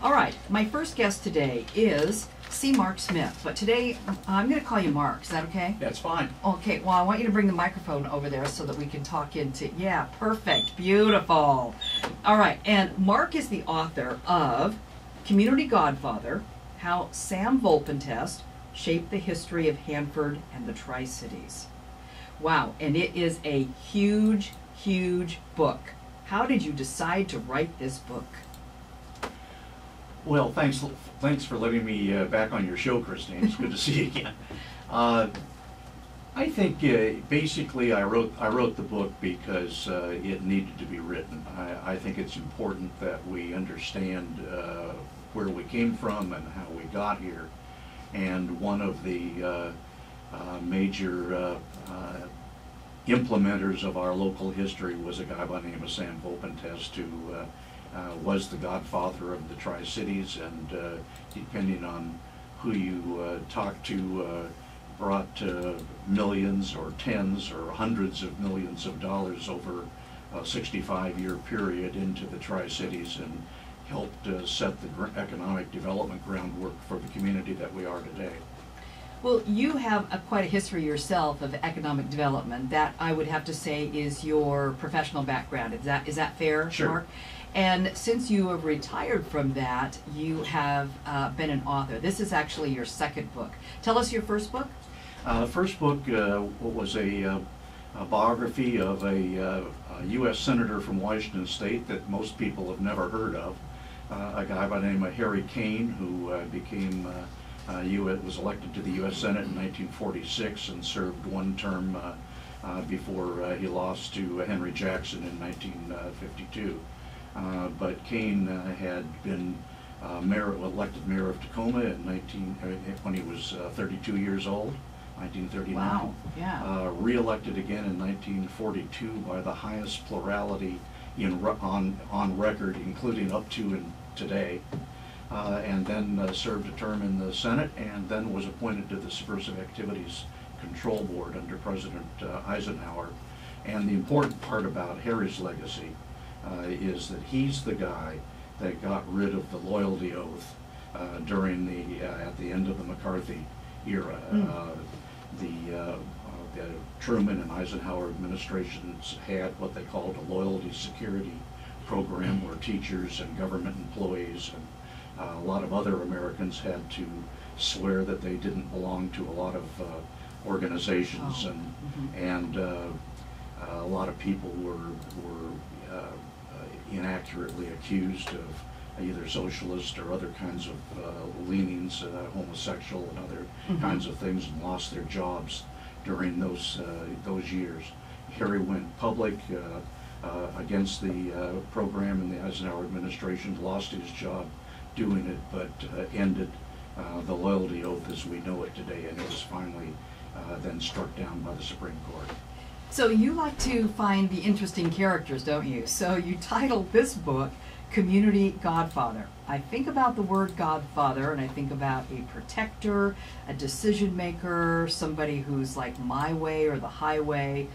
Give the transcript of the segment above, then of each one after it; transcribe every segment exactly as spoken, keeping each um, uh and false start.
All right, my first guest today is C. Mark Smith, but today I'm going to call you Mark. Is that okay? That's fine. Okay, well, I want you to bring the microphone over there so that we can talk into, yeah, perfect, beautiful. All right, and Mark is the author of Community Godfather, How Sam Volpentest Shaped the History of Hanford and the Tri-Cities. Wow, and it is a huge, huge book. How did you decide to write this book? Well, thanks, thanks for letting me uh, back on your show, Christine. It's good to see you again. Uh, I think uh, basically I wrote I wrote the book because uh, it needed to be written. I, I think it's important that we understand uh, where we came from and how we got here. And one of the uh, uh, major uh, uh, implementers of our local history was a guy by the name of Sam Volpentest, who uh, Uh, was the godfather of the Tri-Cities, and uh, depending on who you uh, talk to, uh, brought uh, millions or tens or hundreds of millions of dollars over a sixty-five year period into the Tri-Cities and helped uh, set the gr economic development groundwork for the community that we are today. Well, you have a, quite a history yourself of economic development. That, I would have to say, is your professional background. Is that, is that fair, sure. Mark? And since you have retired from that, you have uh, been an author. This is actually your second book. Tell us your first book. Uh, first book uh, was a, uh, a biography of a, uh, a U S senator from Washington State that most people have never heard of, uh, a guy by the name of Harry Kane, who uh, became uh, uh, U S, was elected to the U S Senate in nineteen forty-six and served one term uh, uh, before uh, he lost to uh, Henry Jackson in nineteen fifty-two. Uh, but Kane uh, had been uh, mayor, elected mayor of Tacoma in nineteen uh, when he was uh, thirty-two years old, nineteen thirty-nine. Wow! Yeah. Uh, re-elected again in nineteen forty-two by the highest plurality in on on record, including up to and today, uh, and then uh, served a term in the Senate, and then was appointed to the Subversive Activities Control Board under President uh, Eisenhower. And the important part about Harry's legacy. Uh, is that he's the guy that got rid of the loyalty oath uh, during the uh, at the end of the McCarthy era. Mm. Uh, the, uh, uh, the Truman and Eisenhower administrations had what they called a loyalty security program, where teachers and government employees and uh, a lot of other Americans had to swear that they didn't belong to a lot of uh, organizations, oh. and mm-hmm. and uh, a lot of people were were. Uh, inaccurately accused of either socialist or other kinds of uh, leanings, uh, homosexual and other mm-hmm. kinds of things, and lost their jobs during those uh, those years. Harry went public uh, uh, against the uh, program in the Eisenhower administration, lost his job doing it, but uh, ended uh, the loyalty oath as we know it today, and it was finally uh, then struck down by the Supreme Court. So you like to find the interesting characters, don't you? So you titled this book, Community Godfather. I think about the word godfather, and I think about a protector, a decision maker, somebody who's like my way or the highway.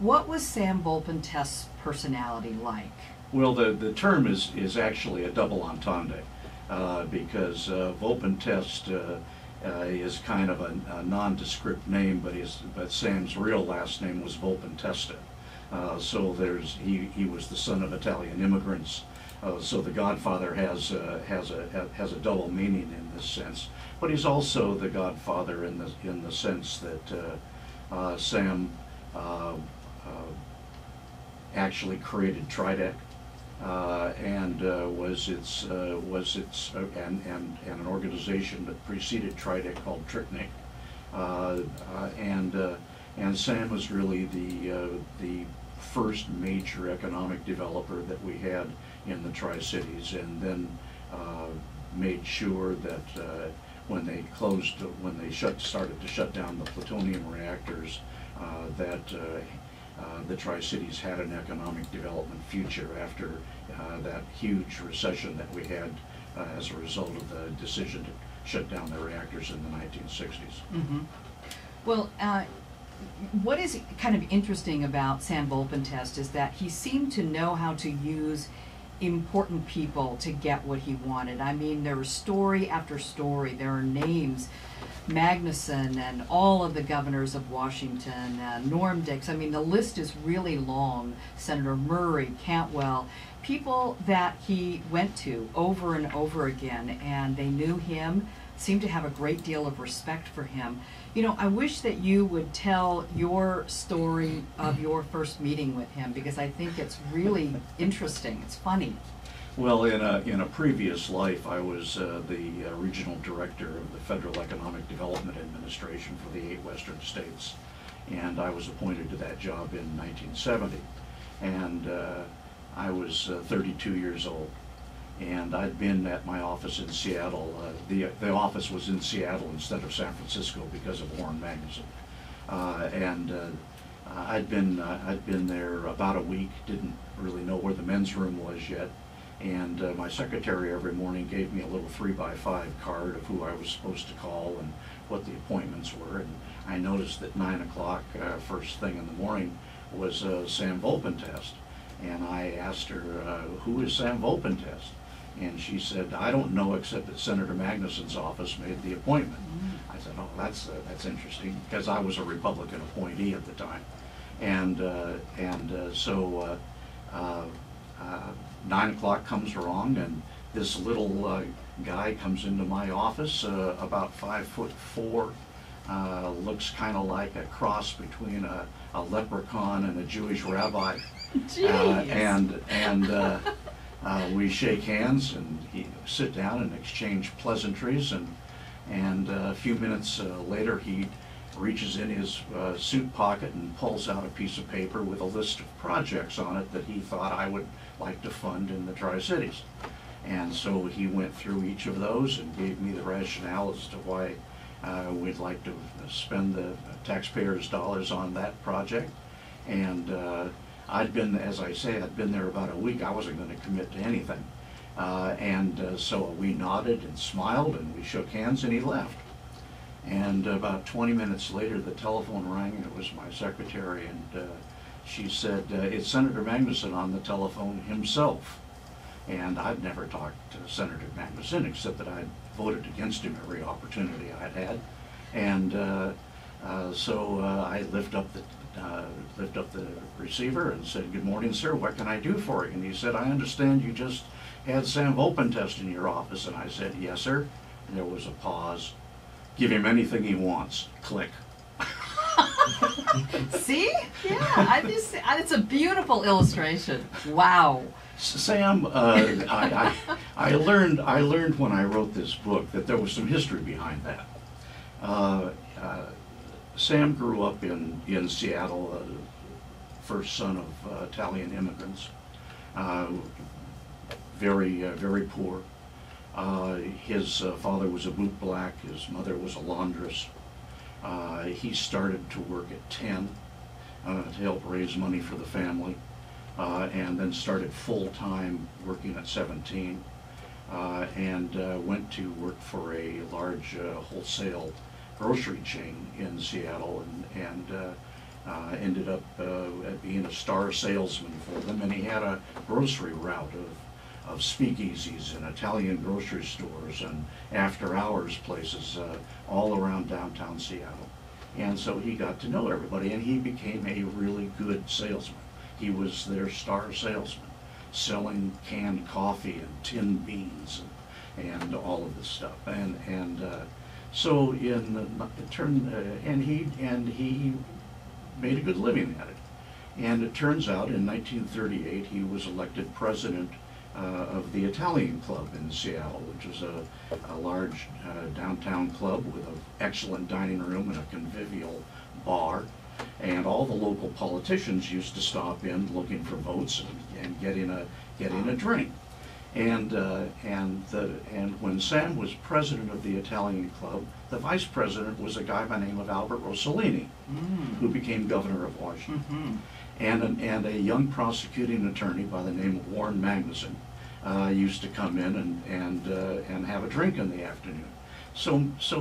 What was Sam Volpentest's personality like? Well, the, the term is, is actually a double entendre, uh, because uh, Volpentest uh, Uh, is kind of a, a nondescript name, but his but Sam's real last name was Volpentesta. Uh, so there's he he was the son of Italian immigrants. Uh, so the Godfather has uh, has a has a double meaning in this sense. But he's also the Godfather in the in the sense that uh, uh, Sam uh, uh, actually created TRICNIC. Uh, and uh, was its uh, was its uh, and, and and an organization that preceded TRICNIC called TRICNIC, uh, uh, and uh, and Sam was really the uh, the first major economic developer that we had in the Tri-Cities, and then uh, made sure that uh, when they closed when they shut started to shut down the plutonium reactors, uh, that. Uh, Uh, the Tri-Cities had an economic development future after uh, that huge recession that we had uh, as a result of the decision to shut down the reactors in the nineteen sixties. Mm-hmm. Well, uh, what is kind of interesting about Sam Volpentest is that he seemed to know how to use important people to get what he wanted. I mean, there was story after story. There are names, Magnuson and all of the governors of Washington, uh, Norm Dicks. I mean, the list is really long. Senator Murray, Cantwell, people that he went to over and over again, and they knew him, seemed to have a great deal of respect for him. You know, I wish that you would tell your story of your first meeting with him, because I think it's really interesting. It's funny. Well, in a, in a previous life, I was uh, the uh, regional director of the Federal Economic Development Administration for the eight Western states, and I was appointed to that job in nineteen seventy. And uh, I was uh, thirty-two years old, and I'd been at my office in Seattle. Uh, the, the office was in Seattle instead of San Francisco because of Warren Magnuson. Uh, and uh, I'd, been, uh, I'd been there about a week, didn't really know where the men's room was yet, and uh, my secretary every morning gave me a little three by five card of who I was supposed to call and what the appointments were, and I noticed that nine o'clock uh, first thing in the morning was uh, Sam Volpentest. And I asked her, uh, who is Sam Volpentest? And she said, I don't know, except that Senator Magnuson's office made the appointment. Mm-hmm. I said, oh, that's uh, that's interesting, because I was a Republican appointee at the time. And uh, and uh, so uh, uh, uh, nine o'clock comes along, and this little uh, guy comes into my office, uh, about five foot four, uh, looks kind of like a cross between a, a leprechaun and a Jewish rabbi. Uh, and and uh, uh, we shake hands and he, sit down and exchange pleasantries, and and uh, a few minutes uh, later he reaches in his uh, suit pocket and pulls out a piece of paper with a list of projects on it that he thought I would like to fund in the Tri-Cities. And so he went through each of those and gave me the rationale as to why uh, we'd like to spend the taxpayers' dollars on that project. And uh, I'd been, as I say, I'd been there about a week. I wasn't going to commit to anything. Uh, and uh, so we nodded and smiled and we shook hands and he left. And about twenty minutes later, the telephone rang and it was my secretary, and uh, she said, uh, it's Senator Magnuson on the telephone himself. And I'd never talked to Senator Magnuson except that I'd voted against him every opportunity I'd had. And uh, uh, so uh, I lift up the Uh, lift up the receiver and said, good morning, sir, what can I do for you? And he said, I understand you just had Sam Volpentest in your office. And I said, yes, sir. And there was a pause. Give him anything he wants. Click. See? Yeah, I just, it's a beautiful illustration. Wow. Sam, uh, I, I, I, learned, I learned when I wrote this book that there was some history behind that. Uh, uh, Sam grew up in, in Seattle, uh, first son of uh, Italian immigrants, uh, very, uh, very poor. Uh, his uh, father was a bootblack, his mother was a laundress. Uh, he started to work at ten uh, to help raise money for the family, uh, and then started full-time working at seventeen, uh, and uh, went to work for a large uh, wholesale grocery chain in Seattle, and, and uh, uh, ended up uh, being a star salesman for them. And he had a grocery route of, of speakeasies and Italian grocery stores and after-hours places uh, all around downtown Seattle. And so he got to know everybody, and he became a really good salesman. He was their star salesman, selling canned coffee and tinned beans and, and all of this stuff. And, and uh, So in the turn, uh, and he and he made a good living at it. And it turns out in nineteen thirty-eight he was elected president uh, of the Italian Club in Seattle, which was a, a large uh, downtown club with an excellent dining room and a convivial bar. And all the local politicians used to stop in looking for votes and, and getting a getting a drink. And uh, and the and when Sam was president of the Italian Club, the vice president was a guy by the name of Albert Rossellini, mm. who became governor of Washington, mm-hmm. and an, and a young prosecuting attorney by the name of Warren Magnuson uh, used to come in and and uh, and have a drink in the afternoon. So so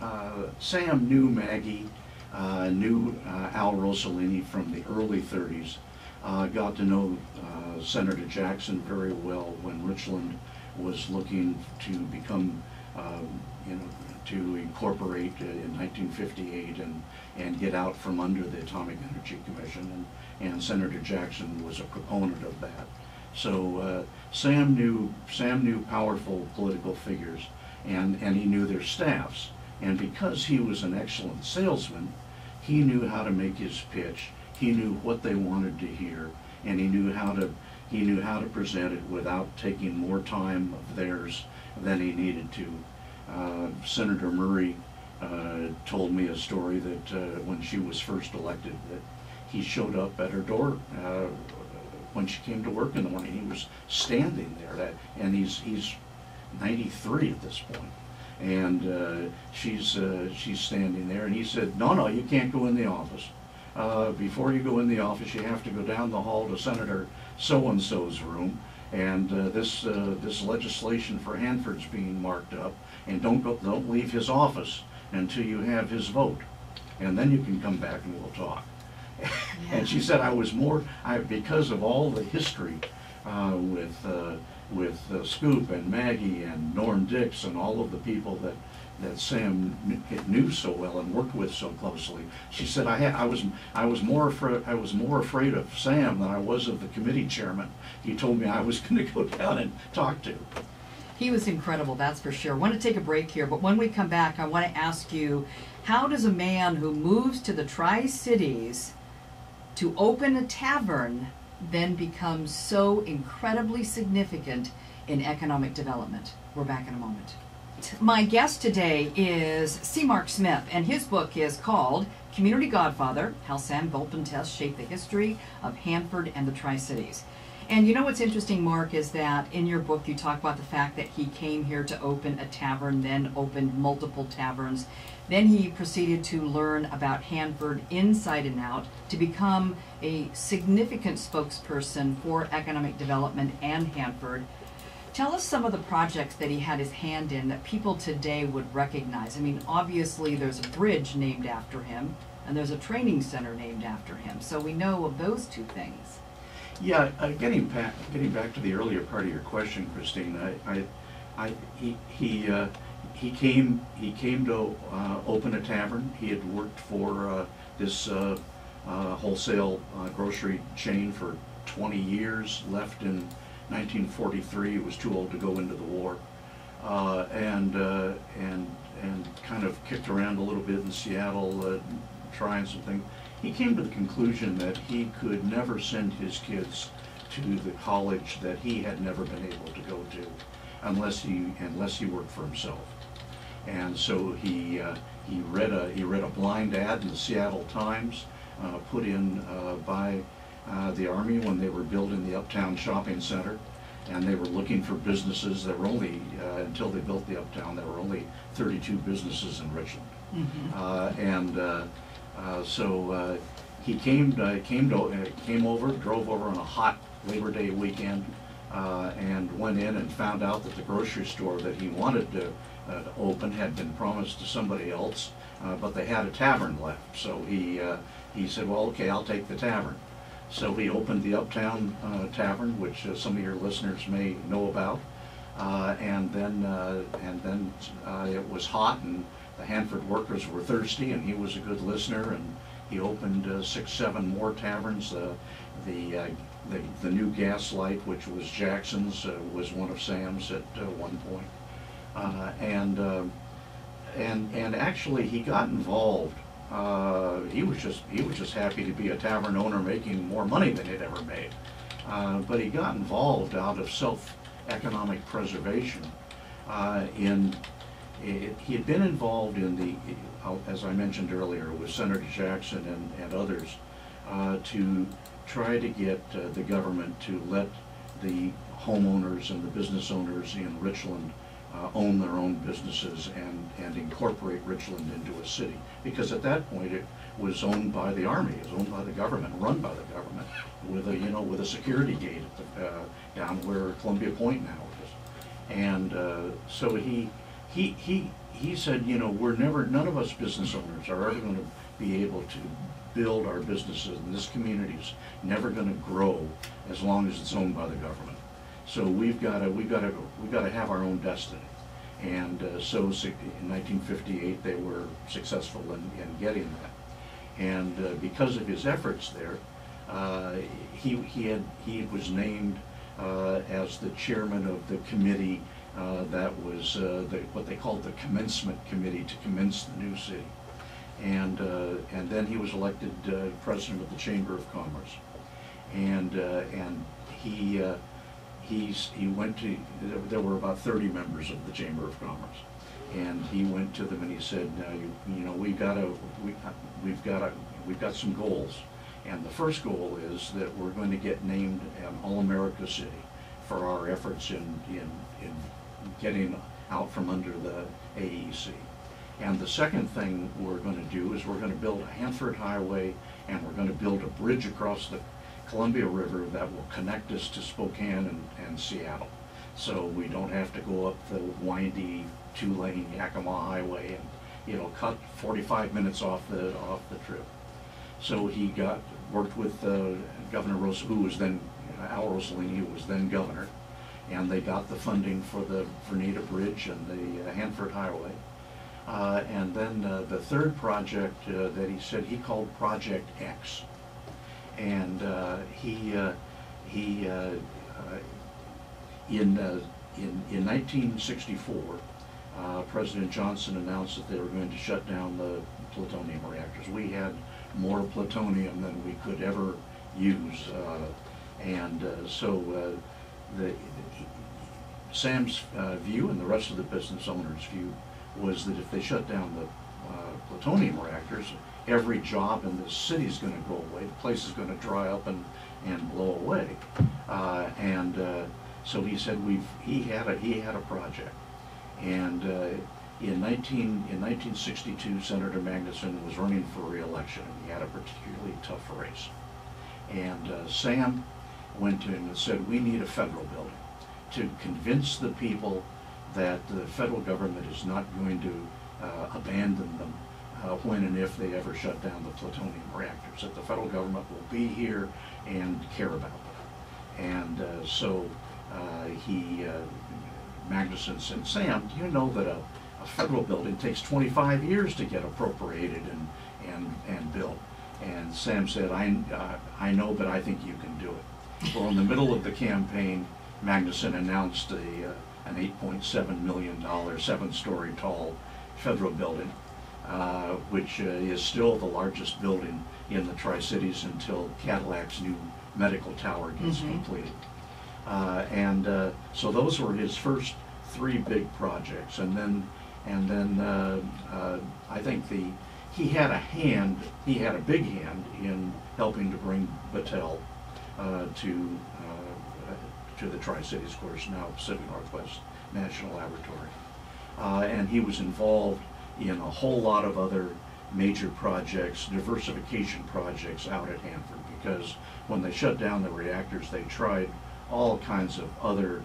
uh, Sam knew Maggie, uh, knew uh, Al Rossellini from the early thirties. Uh, got to know uh, Senator Jackson very well when Richland was looking to become, um, you know, to incorporate in nineteen fifty-eight and, and get out from under the Atomic Energy Commission, and, and Senator Jackson was a proponent of that. So uh, Sam knew Sam knew powerful political figures, and, and he knew their staffs. And because he was an excellent salesman, he knew how to make his pitch. He knew what they wanted to hear, and he knew how to he knew how to present it without taking more time of theirs than he needed to. Uh, Senator Murray uh, told me a story that uh, when she was first elected, that he showed up at her door uh, when she came to work in the morning. He was standing there, that, and he's he's ninety-three at this point, and uh, she's uh, she's standing there, and he said, "No, no, you can't go in the office. Uh, before you go in the office, you have to go down the hall to Senator so-and-so's room, and uh, this uh, this legislation for Hanford's being marked up, and don't go, don't leave his office until you have his vote, and then you can come back and we'll talk." Yeah. And she said, "I was more I because of all the history uh, with uh, with uh, Scoop and Maggie and Norm Dicks and all of the people that." that Sam knew so well and worked with so closely. She said, I, had, I, was, I, was more afraid, I was more afraid of Sam than I was of the committee chairman. He told me I was going to go down and talk to. He was incredible, that's for sure. I want to take a break here, but when we come back, I want to ask you, how does a man who moves to the Tri-Cities to open a tavern then become so incredibly significant in economic development? We're back in a moment. My guest today is C. Mark Smith, and his book is called Community Godfather, How Sam Volpentest Shaped the History of Hanford and the Tri-Cities. And you know what's interesting, Mark, is that in your book you talk about the fact that he came here to open a tavern, then opened multiple taverns. Then he proceeded to learn about Hanford inside and out to become a significant spokesperson for economic development and Hanford. Tell us some of the projects that he had his hand in that people today would recognize. I mean, obviously there's a bridge named after him, and there's a training center named after him, so we know of those two things. Yeah, uh, getting, back, getting back to the earlier part of your question, Christine, I, I, I, he, he, uh, he, came, he came to uh, open a tavern. He had worked for uh, this uh, uh, wholesale uh, grocery chain for twenty years, left in nineteen forty-three, he was too old to go into the war, uh, and uh, and and kind of kicked around a little bit in Seattle, uh, trying some things. He came to the conclusion that he could never send his kids to the college that he had never been able to go to, unless he unless he worked for himself. And so he uh, he read a he read a blind ad in the Seattle Times, uh, put in uh, by. Uh, the Army when they were building the Uptown Shopping Center, and they were looking for businesses. There were only, uh, until they built the Uptown, there were only thirty-two businesses in Richland. Mm-hmm. uh, and uh, uh, so uh, he came uh, came to, uh, came over, drove over on a hot Labor Day weekend, uh, and went in and found out that the grocery store that he wanted to, uh, to open had been promised to somebody else, uh, but they had a tavern left. So he uh, he said, well, okay, I'll take the tavern. So he opened the Uptown uh, Tavern, which uh, some of your listeners may know about, uh, and then uh, and then uh, it was hot, and the Hanford workers were thirsty, and he was a good listener, and he opened uh, six, seven more taverns. Uh, the, uh, the the new Gaslight, which was Jackson's, uh, was one of Sam's at uh, one point, uh, and uh, and and actually he got involved. Uh, he was just he was just happy to be a tavern owner making more money than he'd ever made, uh, but he got involved out of self-economic preservation. Uh, in it, he had been involved in the, as I mentioned earlier, with Senator Jackson and, and others, uh, to try to get uh, the government to let the homeowners and the business owners in Richland Uh, own their own businesses and, and incorporate Richland into a city. Because at that point it was owned by the Army, it was owned by the government, run by the government, with a, you know, with a security gate at the, uh, down where Columbia Point now is. And uh, so he, he he he said, you know, we're never, none of us business owners are ever going to be able to build our businesses, and this community is never going to grow as long as it's owned by the government. So we've got to we've got to we've got to have our own destiny. And uh, so in nineteen fifty-eight they were successful in, in getting that. And uh, because of his efforts there, uh, he he had he was named uh, as the chairman of the committee. Uh, that was uh, the, what they called the Commencement Committee to commence the new city, and uh, and then he was elected uh, president of the Chamber of Commerce, and uh, and he uh, he's he went to there were about thirty members of the Chamber of Commerce, and he went to them and he said, now you you know we've got to we we've got to we've got some goals, and the first goal is that we're going to get named an All-America City for our efforts in in in getting out from under the A E C. And the second thing we're going to do is we're going to build a Hanford Highway, and we're going to build a bridge across the Columbia River that will connect us to Spokane and, and Seattle. So we don't have to go up the windy two-lane Yakima Highway and, you know, cut forty-five minutes off the off the trip. So he got worked with uh, Governor Ross, who was then Al Rossellini, who was then governor. And they got the funding for the Vernita Bridge and the uh, Hanford Highway. Uh, and then uh, the third project uh, that he said he called Project X. And uh, he uh, he uh, uh, in, uh, in in nineteen sixty-four, uh, President Johnson announced that they were going to shut down the plutonium reactors. We had more plutonium than we could ever use, uh, and uh, so. Uh, The, Sam's uh, view and the rest of the business owners' view was that if they shut down the uh, plutonium reactors, every job in the city is going to go away, the place is going to dry up and, and blow away. Uh, and uh, so he said we've he had a he had a project. And uh, in nineteen in nineteen sixty-two, Senator Magnuson was running for re-election, and he had a particularly tough race. And uh, Sam went to him and said, we need a federal building to convince the people that the federal government is not going to uh, abandon them uh, when and if they ever shut down the plutonium reactors, that the federal government will be here and care about them. And uh, so uh, he, uh, Magnuson said, Sam, do you know that a, a federal building takes twenty-five years to get appropriated and, and, and built? And Sam said, I, uh, I know, but I think you can do it. Well, in the middle of the campaign, Magnuson announced a, uh, an eight point seven million dollar, seven-story tall federal building, uh, which uh, is still the largest building in the Tri-Cities until Cadillac's new medical tower gets mm-hmm. completed. Uh, and uh, so those were his first three big projects. And then, and then uh, uh, I think the he had a hand, he had a big hand in helping to bring Battelle Uh, to uh, uh, to the Tri-Cities, of course, now Pacific Northwest National Laboratory, uh, and he was involved in a whole lot of other major projects, diversification projects out at Hanford, because when they shut down the reactors, they tried all kinds of other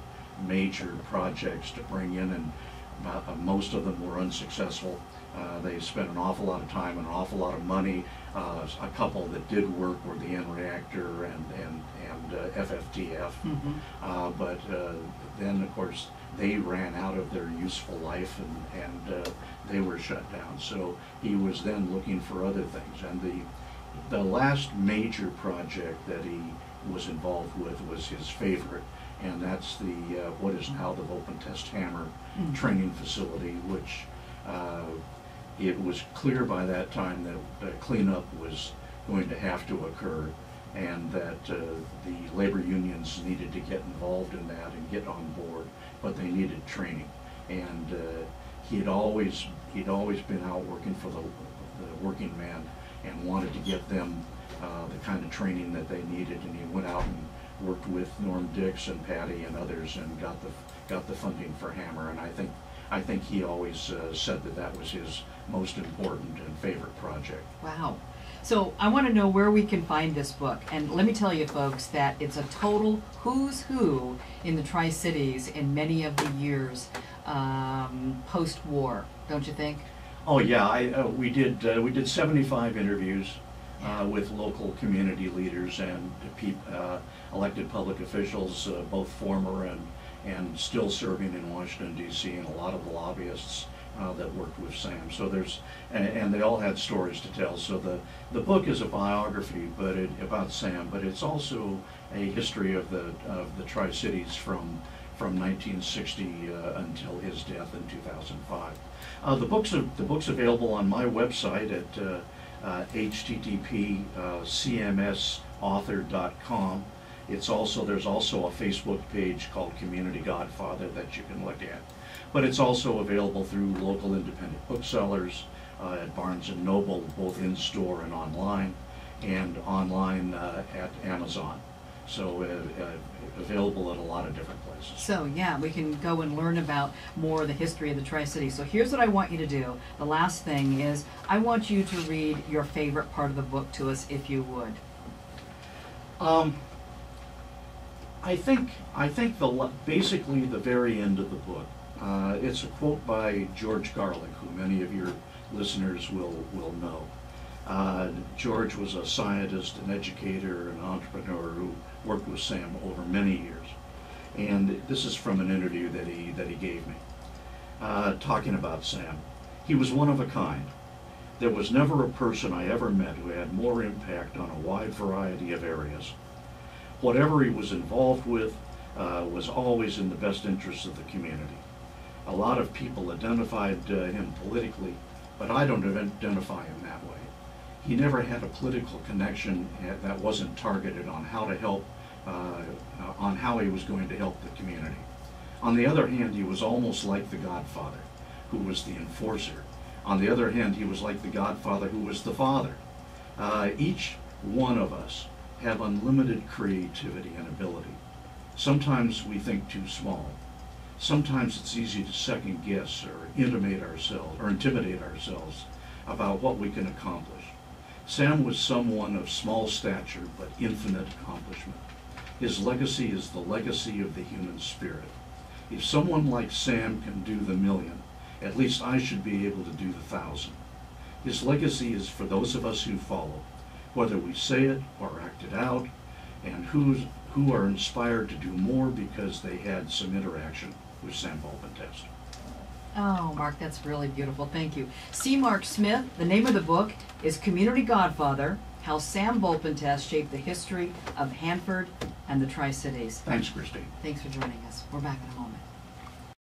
major projects to bring in, and uh, most of them were unsuccessful. Uh, they spent an awful lot of time and an awful lot of money. Uh, a couple that did work were the N-Reactor and, and, and uh, F F T F. Mm-hmm. uh, but uh, then, of course, they ran out of their useful life, and, and uh, they were shut down. So he was then looking for other things. And the, the last major project that he was involved with was his favorite, and that's the uh, what is now the Volpentest HAMMER mm-hmm. training facility, which uh, it was clear by that time that uh, cleanup was going to have to occur, and that uh, the labor unions needed to get involved in that and get on board, but they needed training. And uh, he'd always he'd always been out working for the, the working man, and wanted to get them uh, the kind of training that they needed. And he went out and worked with Norm Dicks and Patty and others, and got the got the funding for HAMMER. And I think. I think he always uh, said that that was his most important and favorite project. Wow. So I want to know where we can find this book. And let me tell you, folks, that it's a total who's who in the Tri-Cities in many of the years um, post-war, don't you think? Oh yeah, I, uh, we did uh, we did seventy-five interviews uh, with local community leaders and pe uh, elected public officials, uh, both former and and still serving in Washington D C, and a lot of the lobbyists uh, that worked with Sam. So there's and, and they all had stories to tell. So the the book is a biography, but it, about Sam, but it's also a history of the of the Tri-Cities from. From nineteen sixty uh, until his death in two thousand five. Uh, the books are, the book's available on my website at uh, uh, H T T P C M S author dot com. It's also there's also a Facebook page called Community Godfather that you can look at. But it's also available through local independent booksellers uh, at Barnes and Noble, both in store and online, and online uh, at Amazon. So uh, uh, available at a lot of different places. So yeah, we can go and learn about more of the history of the Tri-Cities. So here's what I want you to do. The last thing is I want you to read your favorite part of the book to us, if you would. Um, I think I think the basically the very end of the book. Uh, it's a quote by George Garlick, who many of your listeners will will know. Uh, George was a scientist, an educator, an entrepreneur who worked with Sam over many years. And this is from an interview that he, that he gave me, uh, talking about Sam. He was one of a kind. There was never a person I ever met who had more impact on a wide variety of areas. Whatever he was involved with uh, was always in the best interests of the community. A lot of people identified uh, him politically, but I don't identify him that way. He never had a political connection that wasn't targeted on how to help, uh, on how he was going to help the community. On the other hand, he was almost like the Godfather, who was the enforcer. On the other hand, he was like the Godfather, who was the father. Uh, each one of us have unlimited creativity and ability. Sometimes we think too small. Sometimes it's easy to second guess or intimidate ourselves, or intimidate ourselves about what we can accomplish. Sam was someone of small stature but infinite accomplishment. His legacy is the legacy of the human spirit. If someone like Sam can do the million, at least I should be able to do the thousand. His legacy is for those of us who follow, whether we say it or act it out, and who's, who are inspired to do more because they had some interaction with Sam Volpentest. Oh, Mark, that's really beautiful. Thank you. C. Mark Smith, the name of the book is Community Godfather, How Sam Volpentest Shaped the History of Hanford and the Tri-Cities. Thanks, Christine. Thanks for joining us. We're back in a moment.